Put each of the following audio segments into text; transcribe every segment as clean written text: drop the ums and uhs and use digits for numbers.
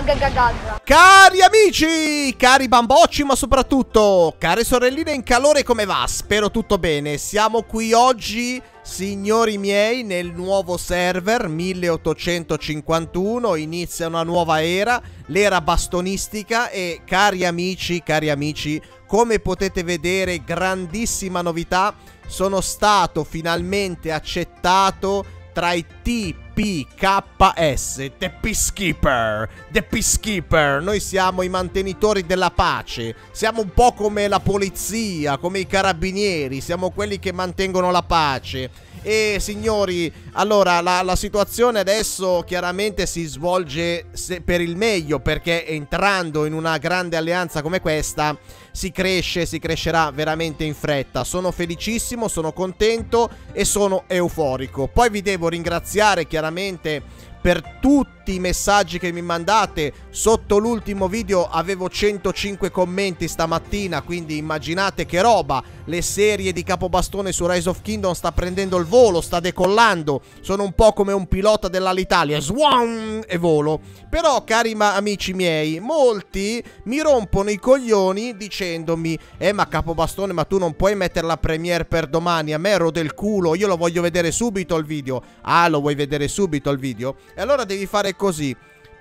agagagagga. Cari amici, cari bambocci, ma soprattutto care sorelline in calore, come va? Spero tutto bene. Siamo qui oggi, signori miei, nel nuovo server 1851. Inizia una nuova era, l'era bastonistica. E cari amici, come potete vedere, grandissima novità, sono stato finalmente accettato tra i TPKS, The Peacekeeper. The Peacekeeper, noi siamo i mantenitori della pace, siamo un po' come la polizia, come i carabinieri, siamo quelli che mantengono la pace. E signori, allora la situazione adesso chiaramente si svolge per il meglio, perché entrando in una grande alleanza come questa si cresce, si crescerà veramente in fretta. Sono felicissimo, sono contento e sono euforico. Poi vi devo ringraziare chiaramente per tutti i messaggi che mi mandate. Sotto l'ultimo video avevo 105 commenti stamattina, quindi immaginate che roba. Le serie di Capobastone su Rise of Kingdom sta prendendo il volo, sta decollando. Sono un po' come un pilota dell'Alitalia, swan, e volo. Però cari amici miei, molti mi rompono i coglioni dicendomi: ma Capobastone, ma tu non puoi mettere la premiere per domani, a me rode il culo, io lo voglio vedere subito il video. Ah, lo vuoi vedere subito il video? E allora devi fare così: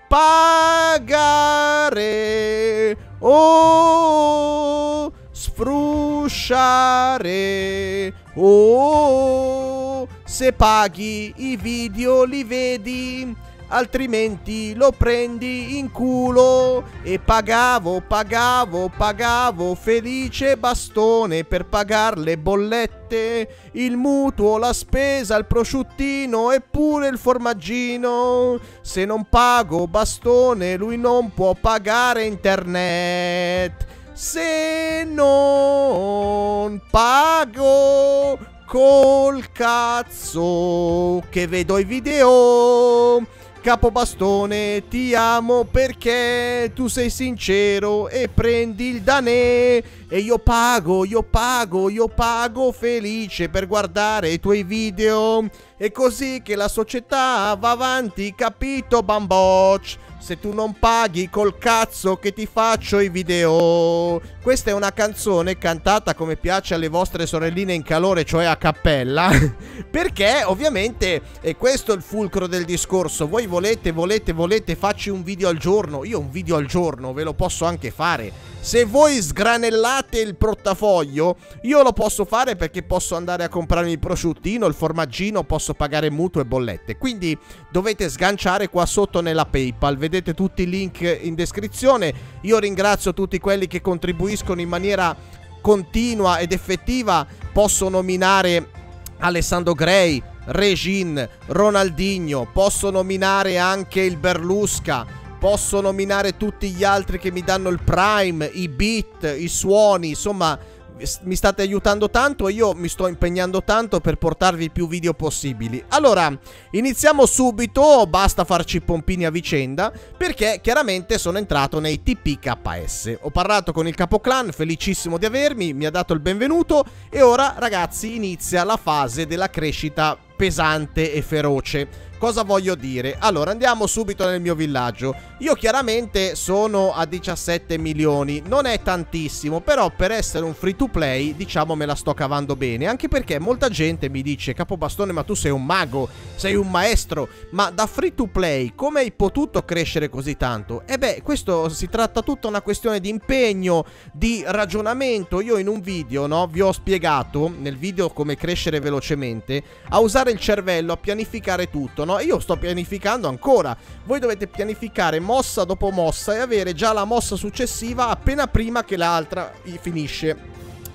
pagare o sfrusciare o. Se paghi i video li vedi, altrimenti lo prendi in culo. E pagavo felice Bastone per pagar le bollette, il mutuo, la spesa, il prosciuttino e pure il formaggino. Se non pago Bastone lui non può pagare internet. Se non pago col cazzo che vedo i video, Capobastone ti amo perché tu sei sincero e prendi il danè. E io pago felice per guardare i tuoi video. È così che la società va avanti, capito bamboc? Se tu non paghi col cazzo che ti faccio i video. Questa è una canzone cantata come piace alle vostre sorelline in calore, cioè a cappella. Perché ovviamente, e questo è il fulcro del discorso, voi volete facci un video al giorno. Io un video al giorno ve lo posso anche fare. Se voi sgranellate il portafoglio, io lo posso fare, perché posso andare a comprarmi il prosciuttino, il formaggino, posso pagare mutuo e bollette. Quindi dovete sganciare qua sotto nella PayPal, vedete tutti i link in descrizione. Io ringrazio tutti quelli che contribuiscono in maniera continua ed effettiva. Posso nominare Alessandro Grey, Regine, Ronaldinho, posso nominare anche il Berlusca, posso nominare tutti gli altri che mi danno il prime, i beat, i suoni. Insomma, mi state aiutando tanto e io mi sto impegnando tanto per portarvi più video possibili. Allora, iniziamo subito, basta farci pompini a vicenda, perché chiaramente sono entrato nei TPKS. Ho parlato con il capoclan, felicissimo di avermi, mi ha dato il benvenuto e ora, ragazzi, inizia la fase della crescita pesante e feroce. Cosa voglio dire? Allora, andiamo subito nel mio villaggio. Io chiaramente sono a 17 milioni, non è tantissimo, però per essere un free to play, diciamo, me la sto cavando bene, anche perché molta gente mi dice: Capobastone, ma tu sei un mago, sei un maestro, ma da free to play come hai potuto crescere così tanto? E beh, questo si tratta tutta una questione di impegno, di ragionamento. Io in un video, no, vi ho spiegato, nel video come crescere velocemente, a usare il cervello, a pianificare tutto, no? No, io sto pianificando ancora. Voi dovete pianificare mossa dopo mossa e avere già la mossa successiva appena prima che l'altra finisce.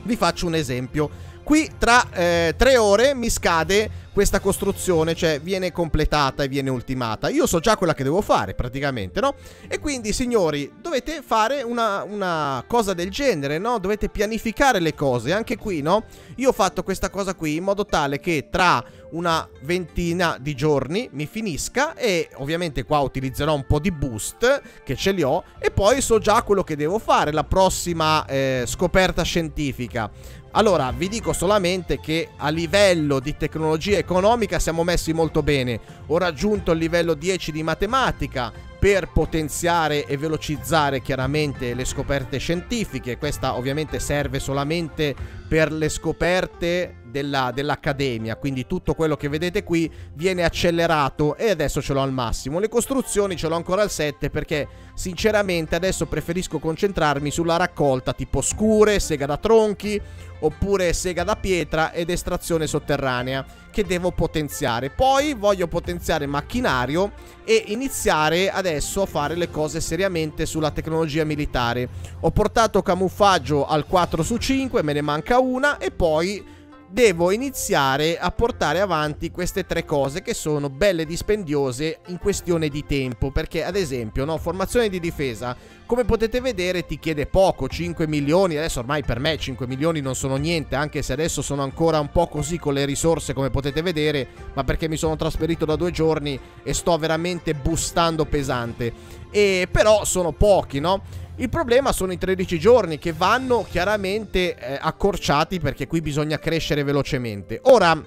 Vi faccio un esempio. Qui tra 3 ore mi scade questa costruzione, cioè viene completata e viene ultimata. Io so già quella che devo fare praticamente, no? E quindi, signori, dovete fare una cosa del genere, no? Dovete pianificare le cose, anche qui, no? Io ho fatto questa cosa qui in modo tale che tra una ventina di giorni mi finisca, e ovviamente qua utilizzerò un po' di boost che ce li ho, e poi so già quello che devo fare, la prossima scoperta scientifica. Allora vi dico solamente che a livello di tecnologia economica siamo messi molto bene. Ho raggiunto il livello 10 di matematica, per potenziare e velocizzare chiaramente le scoperte scientifiche. Questa ovviamente serve solamente per le scoperte dell'accademia, quindi tutto quello che vedete qui viene accelerato e adesso ce l'ho al massimo. Le costruzioni ce l'ho ancora al 7 perché sinceramente adesso preferisco concentrarmi sulla raccolta tipo scure, sega da tronchi oppure sega da pietra ed estrazione sotterranea che devo potenziare. Poi voglio potenziare macchinario e iniziare adesso a fare le cose seriamente sulla tecnologia militare. Ho portato camuffaggio al 4 su 5, me ne manca una e poi devo iniziare a portare avanti queste tre cose che sono belle dispendiose in questione di tempo, perché ad esempio, no, formazione di difesa, come potete vedere ti chiede poco, 5 milioni, adesso ormai per me 5 milioni non sono niente, anche se adesso sono ancora un po' così con le risorse come potete vedere, ma perché mi sono trasferito da 2 giorni e sto veramente boostando pesante, e però sono pochi, no? Il problema sono i 13 giorni che vanno chiaramente accorciati perché qui bisogna crescere velocemente. Ora,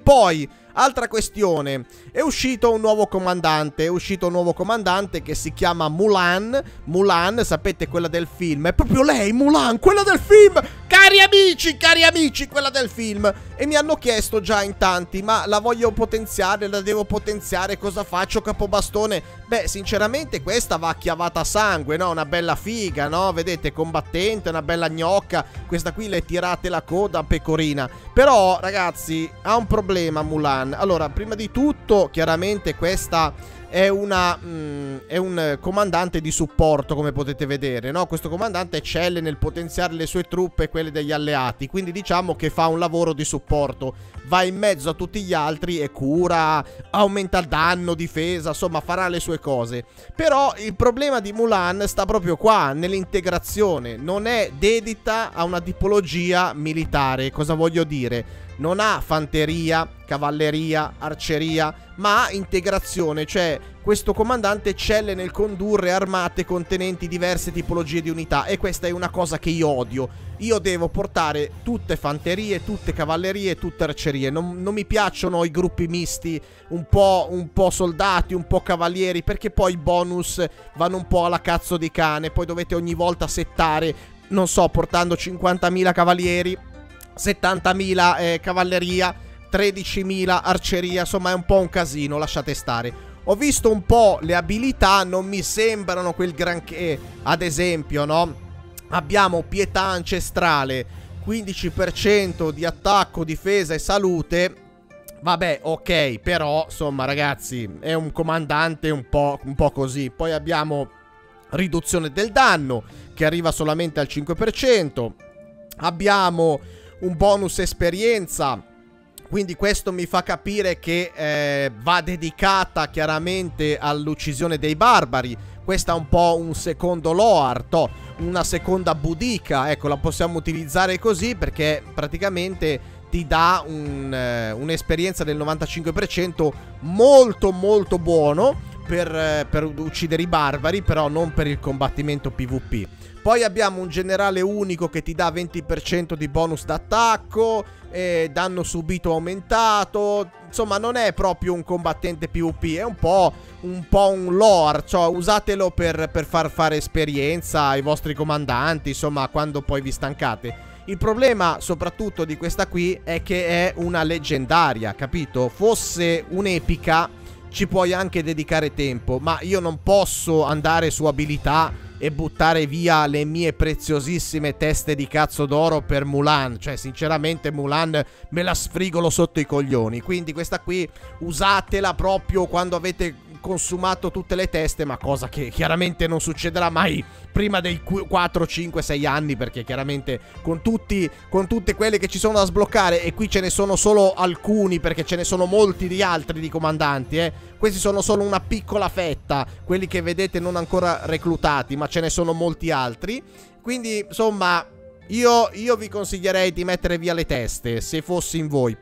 poi, altra questione, è uscito un nuovo comandante che si chiama Mulan, sapete, quella del film, è proprio lei, Mulan, quella del film, cari amici, quella del film. E mi hanno chiesto già in tanti, ma la voglio potenziare, la devo potenziare, cosa faccio Capobastone? Beh, sinceramente questa va chiavata a sangue, no? Una bella figa, no? Vedete, combattente, una bella gnocca, questa qui le tirate la coda a pecorina. Però, ragazzi, ha un problema Mulan. Allora, prima di tutto, chiaramente questa è un comandante di supporto, come potete vedere, no? Questo comandante eccelle nel potenziare le sue truppe e quelle degli alleati, quindi diciamo che fa un lavoro di supporto, va in mezzo a tutti gli altri e cura, aumenta danno, difesa, insomma farà le sue cose. Però il problema di Mulan sta proprio qua, nell'integrazione, non è dedita a una tipologia militare. Cosa voglio dire? Non ha fanteria, cavalleria, arceria, ma ha integrazione, cioè questo comandante eccelle nel condurre armate contenenti diverse tipologie di unità e questa è una cosa che io odio. Io devo portare tutte fanterie, tutte cavallerie, tutte arcerie, non mi piacciono i gruppi misti, un po' soldati, un po' cavalieri, perché poi i bonus vanno un po' alla cazzo di cane, poi dovete ogni volta settare, non so, portando 50.000 cavalieri, 70.000 cavalleria, 13.000 arceria, insomma è un po' un casino, lasciate stare. Ho visto un po' le abilità, non mi sembrano quel granché. Ad esempio, no? Abbiamo pietà ancestrale, 15% di attacco, difesa e salute. Vabbè, ok, però, insomma, ragazzi, è un comandante un po' così. Poi abbiamo riduzione del danno, che arriva solamente al 5%. Abbiamo un bonus esperienza, quindi questo mi fa capire che va dedicata chiaramente all'uccisione dei barbari. Questa è un po' un secondo Loart, una seconda Budica, ecco, la possiamo utilizzare così perché praticamente ti dà un'esperienza del 95% molto molto buono per uccidere i barbari, però non per il combattimento PvP. Poi abbiamo un generale unico che ti dà 20% di bonus d'attacco, danno subito aumentato, insomma non è proprio un combattente PvP, è un po' un lore, cioè usatelo per far fare esperienza ai vostri comandanti, insomma quando poi vi stancate. Il problema soprattutto di questa qui è che è una leggendaria, capito? Fosse un'epica ci puoi anche dedicare tempo, ma io non posso andare su abilità e buttare via le mie preziosissime teste di cazzo d'oro per Mulan. Cioè sinceramente Mulan me la sfrigolo sotto i coglioni, quindi questa qui usatela proprio quando avete consumato tutte le teste, ma cosa che chiaramente non succederà mai prima dei 4, 5, 6 anni, perché chiaramente con tutte quelle che ci sono da sbloccare, e qui ce ne sono solo alcuni perché ce ne sono molti di altri di comandanti, questi sono solo una piccola fetta, quelli che vedete non ancora reclutati, ma ce ne sono molti altri, quindi insomma io vi consiglierei di mettere via le teste se fossi in voi.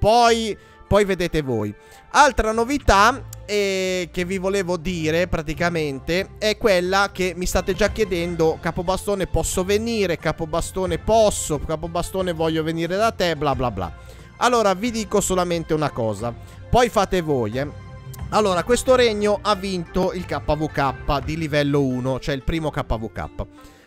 Poi vedete voi. Altra novità che vi volevo dire praticamente è quella che mi state già chiedendo: Capobastone posso venire, Capobastone posso, Capobastone voglio venire da te, bla bla bla. Allora vi dico solamente una cosa, poi fate voi. Allora, questo regno ha vinto il KVK di livello 1, cioè il primo KVK.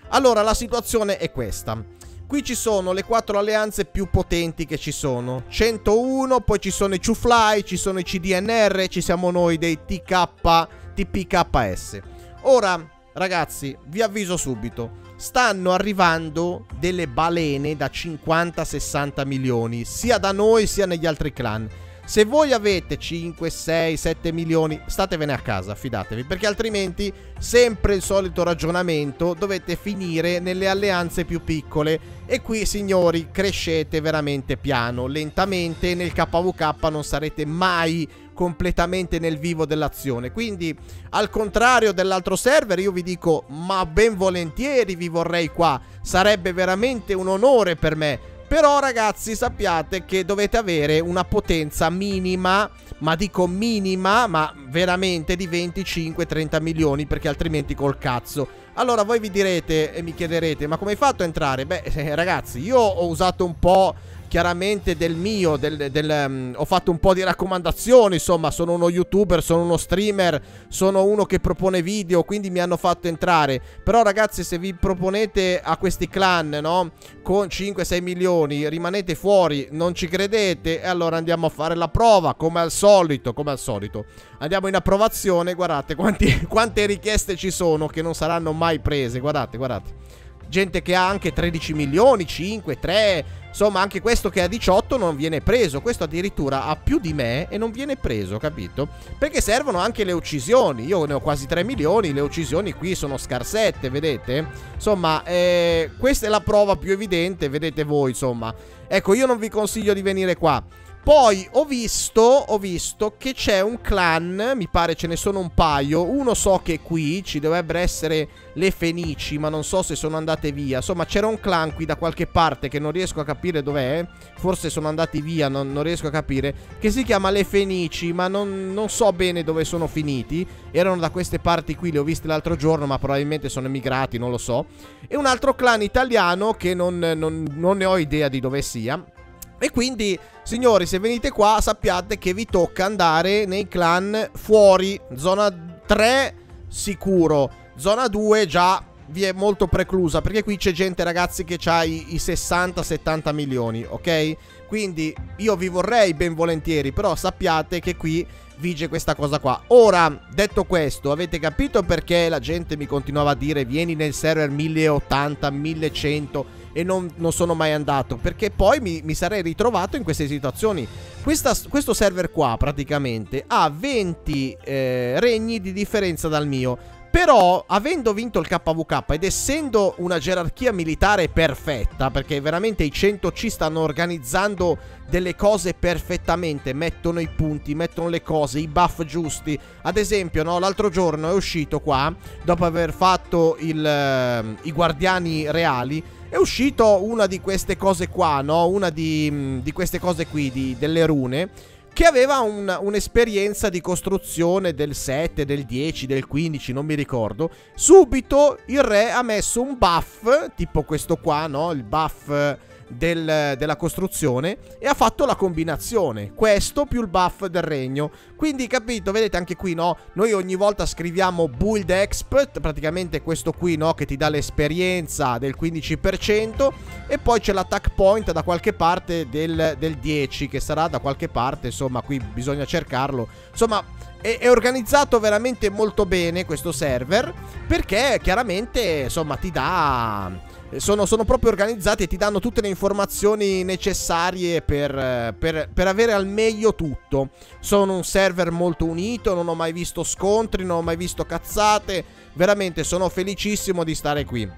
Allora, la situazione è questa. Qui ci sono le 4 alleanze più potenti che ci sono. 101, poi ci sono i Chufly, ci sono i CDNR, ci siamo noi dei TPKS. Ora, ragazzi, vi avviso subito. Stanno arrivando delle balene da 50-60 milioni, sia da noi sia negli altri clan. Se voi avete 5, 6, 7 milioni, statevene a casa, fidatevi, perché altrimenti sempre il solito ragionamento, dovete finire nelle alleanze più piccole. E qui, signori, crescete veramente piano, lentamente. Nel KVK non sarete mai completamente nel vivo dell'azione. Quindi, al contrario dell'altro server, io vi dico, ma ben volentieri vi vorrei qua, sarebbe veramente un onore per me. Però, ragazzi, sappiate che dovete avere una potenza minima, ma dico minima, ma veramente di 25-30 milioni, perché altrimenti col cazzo. Allora voi vi direte e mi chiederete, ma come hai fatto a entrare? Beh, ragazzi, io ho usato un po', chiaramente, del mio, ho fatto un po' di raccomandazioni, insomma, sono uno youtuber, sono uno streamer, sono uno che propone video, quindi mi hanno fatto entrare. Però, ragazzi, se vi proponete a questi clan, no, con 5-6 milioni, rimanete fuori, non ci credete, e allora andiamo a fare la prova, come al solito, Andiamo in approvazione, guardate quante richieste ci sono che non saranno mai prese, guardate, Gente che ha anche 13 milioni, 5, 3, insomma anche questo che ha 18 non viene preso, questo addirittura ha più di me e non viene preso, capito? Perché servono anche le uccisioni, io ne ho quasi 3 milioni, le uccisioni qui sono scarsette, vedete? Insomma, questa è la prova più evidente, vedete voi, insomma. Ecco, io non vi consiglio di venire qua. Poi ho visto che c'è un clan, mi pare ce ne sono un paio, uno so che qui ci dovrebbero essere le Fenici, ma non so se sono andate via. Insomma, c'era un clan qui da qualche parte che non riesco a capire dov'è, forse sono andati via, non riesco a capire, che si chiama le Fenici, ma non so bene dove sono finiti. Erano da queste parti qui, li ho visti l'altro giorno, ma probabilmente sono emigrati, non lo so. E un altro clan italiano che non ne ho idea di dove sia. E quindi, signori, se venite qua sappiate che vi tocca andare nei clan fuori. Zona 3 sicuro, zona 2 già vi è molto preclusa, perché qui c'è gente, ragazzi, che ha i 60-70 milioni, ok? Quindi io vi vorrei ben volentieri, però sappiate che qui vige questa cosa qua. Ora, detto questo, avete capito perché la gente mi continuava a dire vieni nel server 1080, 1100 e non sono mai andato, perché poi mi sarei ritrovato in queste situazioni. Questo server qua praticamente ha 20 regni di differenza dal mio, però avendo vinto il KVK ed essendo una gerarchia militare perfetta, perché veramente i 100C stanno organizzando delle cose perfettamente, mettono i punti, mettono le cose, i buff giusti. Ad esempio, no, l'altro giorno è uscito qua, dopo aver fatto i guardiani reali, è uscito una di queste cose qua, no? Una di queste cose qui, delle rune, che aveva un'esperienza di costruzione del 7, del 10, del 15, non mi ricordo. Subito il re ha messo un buff, tipo questo qua, no? Il buff della costruzione, e ha fatto la combinazione, questo più il buff del regno. Quindi, capito, vedete anche qui, no? Noi ogni volta scriviamo build expert, praticamente questo qui, no? Che ti dà l'esperienza del 15%, e poi c'è l'attack point da qualche parte del 10, che sarà da qualche parte, insomma, qui bisogna cercarlo. Insomma, è organizzato veramente molto bene questo server, perché chiaramente, insomma, ti dà... Sono proprio organizzati e ti danno tutte le informazioni necessarie per avere al meglio tutto. Sono un server molto unito, non ho mai visto scontri, non ho mai visto cazzate. Veramente sono felicissimo di stare qui.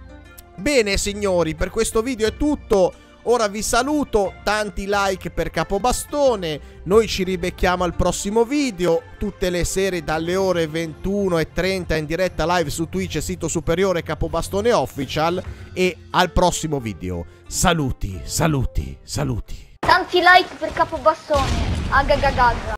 Bene, signori, per questo video è tutto. Ora vi saluto, tanti like per Capobastone, noi ci ribecchiamo al prossimo video, tutte le sere dalle ore 21:30 in diretta live su Twitch, sito superiore Capobastone Official, e al prossimo video. Saluti, saluti, saluti. Tanti like per Capobastone, agagagagga.